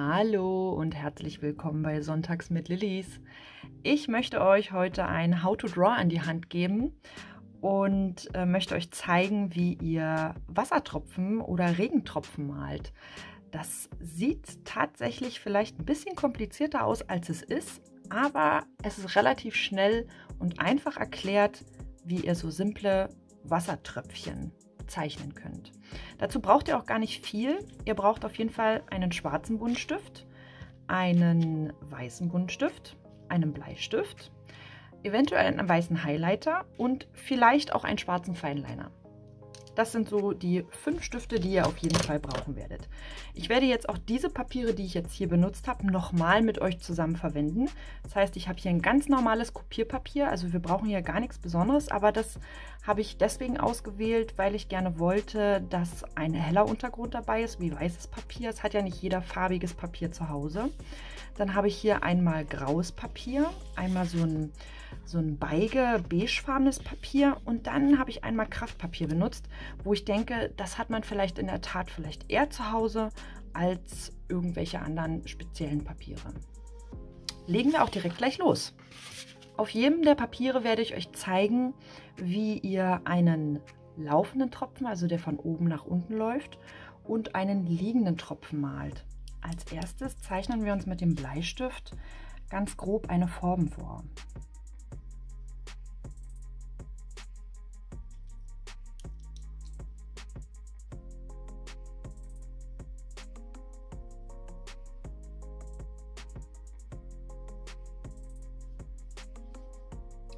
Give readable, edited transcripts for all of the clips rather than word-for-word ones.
Hallo und herzlich willkommen bei Sonntags mit Lilies. Ich möchte euch heute ein How to Draw an die Hand geben und möchte euch zeigen, wie ihr Wassertropfen oder Regentropfen malt. Das sieht tatsächlich vielleicht ein bisschen komplizierter aus, als es ist, aber es ist relativ schnell und einfach erklärt, wie ihr so simple Wassertröpfchen zeichnen könnt. Dazu braucht ihr auch gar nicht viel. Ihr braucht auf jeden Fall einen schwarzen Buntstift, einen weißen Buntstift, einen Bleistift, eventuell einen weißen Highlighter und vielleicht auch einen schwarzen Fineliner. Das sind so die 5 Stifte, die ihr auf jeden Fall brauchen werdet. Ich werde jetzt auch diese Papiere, die ich jetzt hier benutzt habe, nochmal mit euch zusammen verwenden. Das heißt, ich habe hier ein ganz normales Kopierpapier, also wir brauchen hier gar nichts Besonderes, aber das habe ich deswegen ausgewählt, weil ich gerne wollte, dass ein heller Untergrund dabei ist, wie weißes Papier. Es hat ja nicht jeder farbiges Papier zu Hause. Dann habe ich hier einmal graues Papier, einmal so ein beige-beigefarbenes Papier und dann habe ich einmal Kraftpapier benutzt, wo ich denke, das hat man vielleicht in der Tat vielleicht eher zu Hause als irgendwelche anderen speziellen Papiere. Legen wir auch direkt gleich los. Auf jedem der Papiere werde ich euch zeigen, wie ihr einen laufenden Tropfen, also der von oben nach unten läuft, und einen liegenden Tropfen malt. Als erstes zeichnen wir uns mit dem Bleistift ganz grob eine Form vor.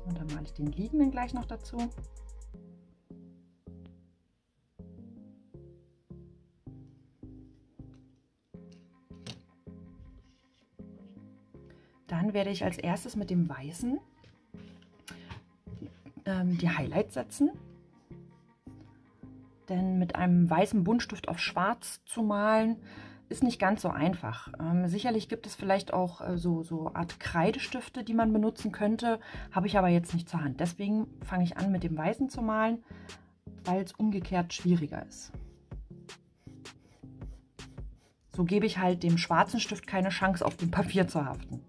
Und dann male ich den liegenden gleich noch dazu. Dann werde ich als erstes mit dem weißen die Highlights setzen. Denn mit einem weißen Buntstift auf schwarz zu malen, ist nicht ganz so einfach. Sicherlich gibt es vielleicht auch so Art Kreidestifte, die man benutzen könnte, habe ich aber jetzt nicht zur Hand. Deswegen fange ich an, mit dem weißen zu malen, weil es umgekehrt schwieriger ist. So gebe ich halt dem schwarzen Stift keine Chance, auf dem Papier zu haften.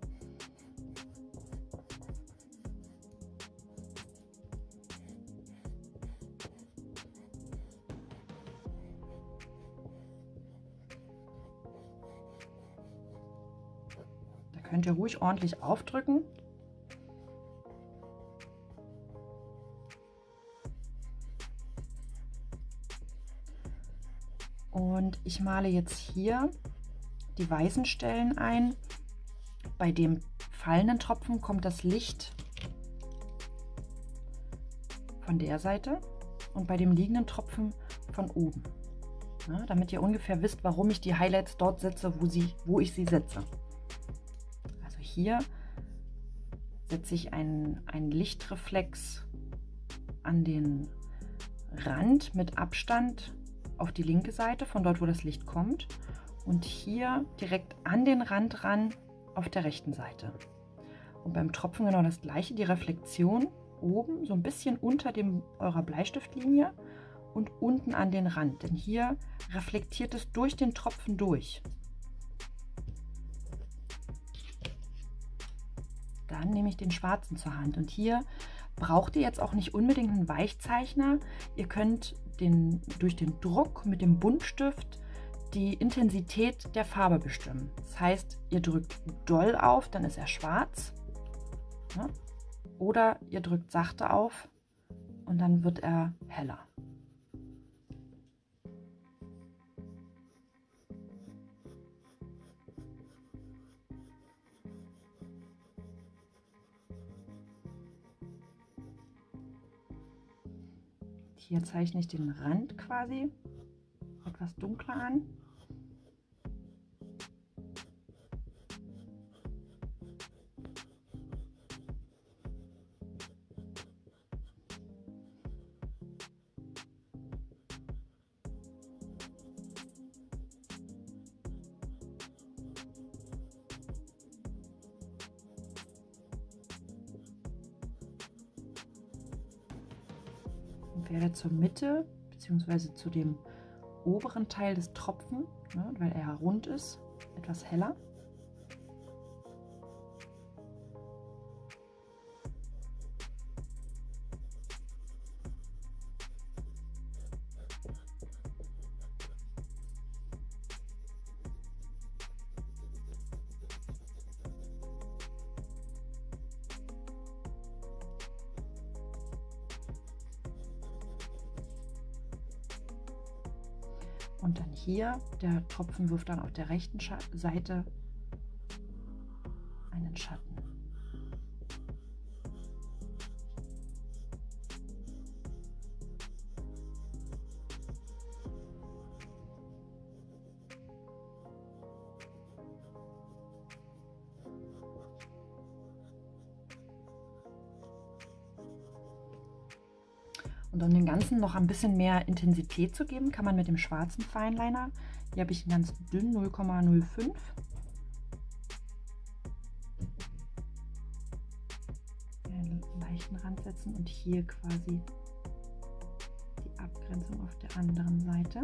Könnt ihr ruhig ordentlich aufdrücken. Und ich male jetzt hier die weißen Stellen ein. Bei dem fallenden Tropfen kommt das Licht von der Seite und bei dem liegenden Tropfen von oben. Ja, damit ihr ungefähr wisst, warum ich die Highlights dort setze, wo ich sie setze. Hier setze ich einen Lichtreflex an den Rand mit Abstand auf die linke Seite, von dort, wo das Licht kommt, und hier direkt an den Rand ran auf der rechten Seite. Und beim Tropfen genau das gleiche, die Reflexion oben so ein bisschen unter eurer Bleistiftlinie und unten an den Rand, denn hier reflektiert es durch den Tropfen durch. Dann nehme ich den schwarzen zur Hand und hier braucht ihr jetzt auch nicht unbedingt einen Weichzeichner. Ihr könnt durch den Druck mit dem Buntstift die Intensität der Farbe bestimmen. Das heißt, ihr drückt doll auf, dann ist er schwarz, ne? Oder ihr drückt sachte auf und dann wird er heller. Hier zeichne ich den Rand quasi etwas dunkler an. Werde zur Mitte bzw. zu dem oberen Teil des Tropfen, ne, weil er rund ist, etwas heller. Und dann hier, der Tropfen wirft dann auf der rechten Seite einen Schatten. Und um dem Ganzen noch ein bisschen mehr Intensität zu geben, kann man mit dem schwarzen Fineliner, hier habe ich einen ganz dünnen 0,05, einen leichten Rand setzen und hier quasi die Abgrenzung auf der anderen Seite.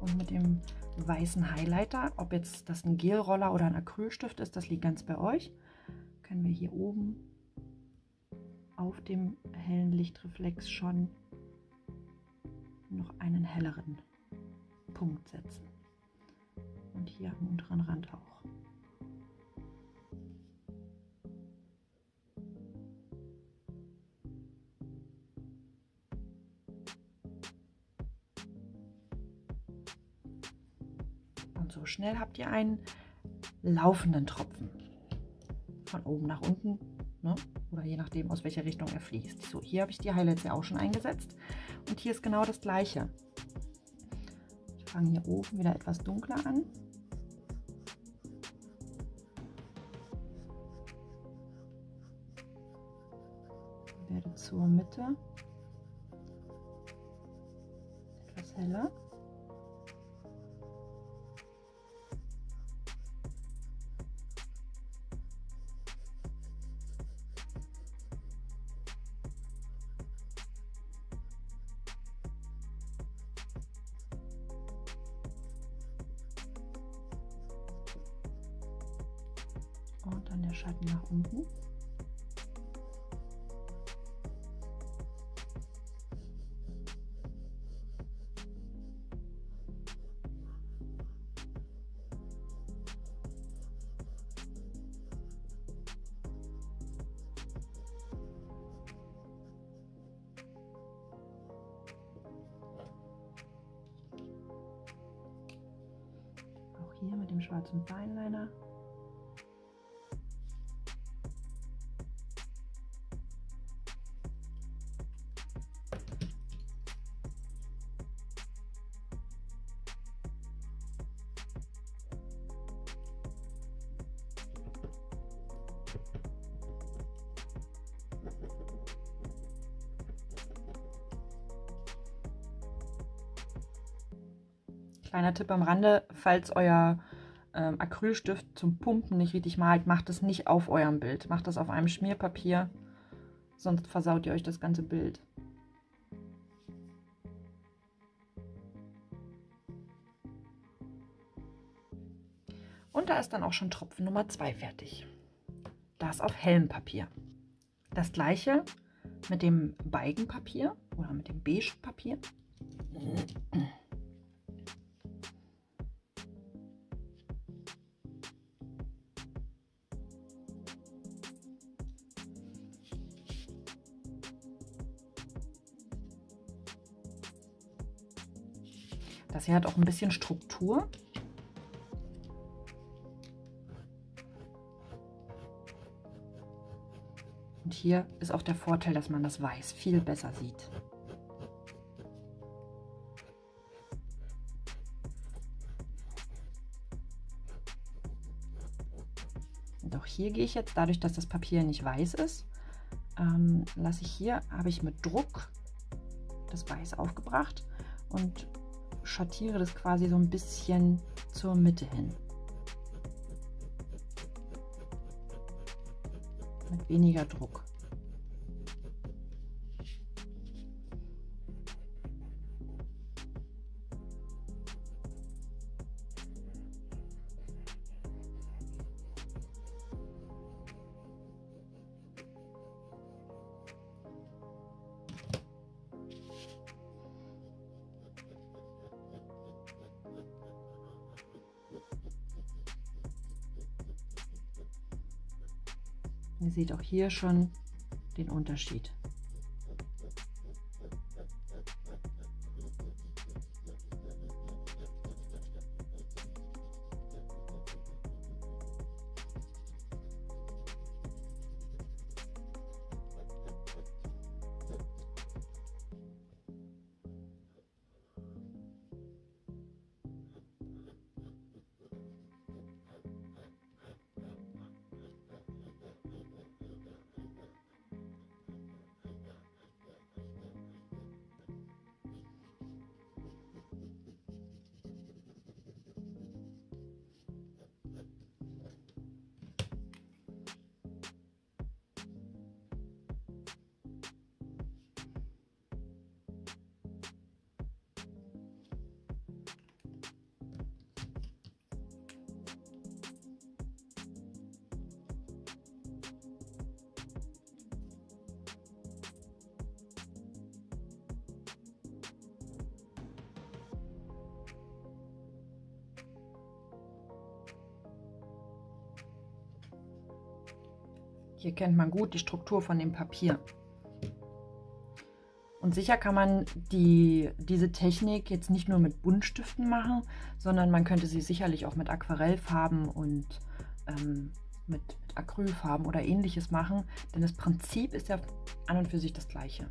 Und mit dem weißen Highlighter, ob jetzt das ein Gelroller oder ein Acrylstift ist, das liegt ganz bei euch, können wir hier oben auf dem hellen Lichtreflex schon noch einen helleren Punkt setzen und hier am unteren Rand auch. Und so schnell habt ihr einen laufenden Tropfen von oben nach unten, ne? Oder je nachdem, aus welcher Richtung er fließt. So, hier habe ich die Highlights ja auch schon eingesetzt und hier ist genau das Gleiche. Ich fange hier oben wieder etwas dunkler an. Ich werde zur Mitte etwas heller. Und dann der Schatten nach unten. Auch hier mit dem schwarzen Fineliner. Kleiner Tipp am Rande, falls euer Acrylstift zum Pumpen nicht richtig malt, macht es nicht auf eurem Bild. Macht das auf einem Schmierpapier, sonst versaut ihr euch das ganze Bild. Und da ist dann auch schon Tropfen Nummer 2 fertig. Das auf hellem Papier. Das gleiche mit dem Beigenpapier oder mit dem beige Papier. Das hier hat auch ein bisschen Struktur. Und hier ist auch der Vorteil, dass man das Weiß viel besser sieht. Und auch hier gehe ich jetzt, dadurch, dass das Papier nicht weiß ist, lasse ich hier, habe ich mit Druck das Weiß aufgebracht und schattiere das quasi so ein bisschen zur Mitte hin. Mit weniger Druck. Ihr seht auch hier schon den Unterschied. Hier kennt man gut die Struktur von dem Papier. Und sicher kann man diese Technik jetzt nicht nur mit Buntstiften machen, sondern man könnte sie sicherlich auch mit Aquarellfarben und mit Acrylfarben oder ähnliches machen, denn das Prinzip ist ja an und für sich das gleiche.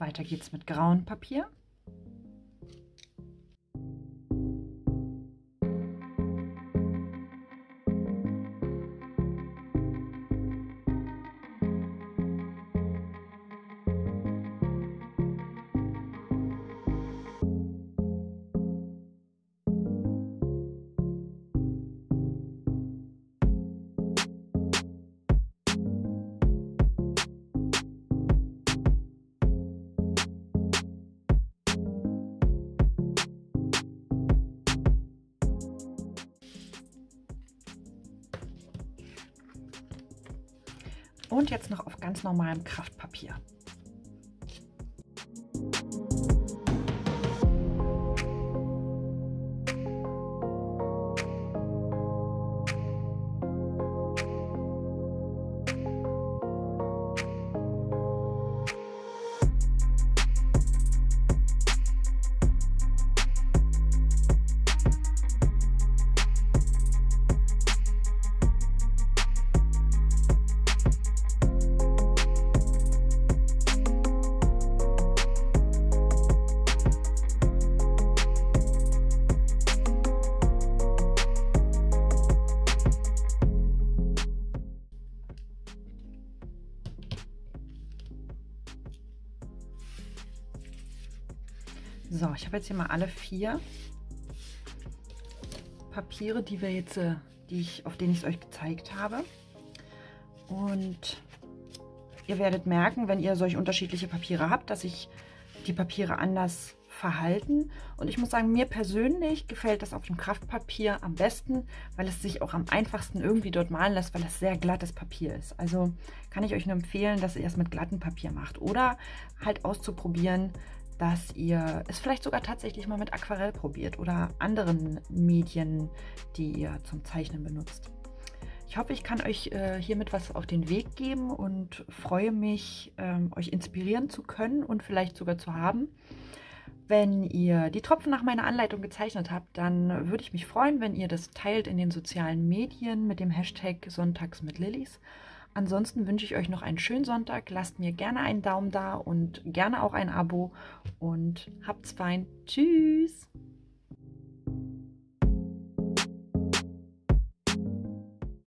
Weiter geht's mit grauem Papier. Und jetzt noch auf ganz normalem Kraftpapier. So, ich habe jetzt hier mal alle vier Papiere, auf denen ich es euch gezeigt habe. Und ihr werdet merken, wenn ihr solch unterschiedliche Papiere habt, dass sich die Papiere anders verhalten. Und ich muss sagen, mir persönlich gefällt das auf dem Kraftpapier am besten, weil es sich auch am einfachsten irgendwie dort malen lässt, weil es sehr glattes Papier ist. Also kann ich euch nur empfehlen, dass ihr es mit glattem Papier macht oder halt auszuprobieren, dass ihr es vielleicht sogar tatsächlich mal mit Aquarell probiert oder anderen Medien, die ihr zum Zeichnen benutzt. Ich hoffe, ich kann euch hiermit was auf den Weg geben und freue mich, euch inspirieren zu können und vielleicht sogar zu haben. Wenn ihr die Tropfen nach meiner Anleitung gezeichnet habt, dann würde ich mich freuen, wenn ihr das teilt in den sozialen Medien mit dem Hashtag Sonntags mit Lilies. Ansonsten wünsche ich euch noch einen schönen Sonntag. Lasst mir gerne einen Daumen da und gerne auch ein Abo. Und habt's fein. Tschüss!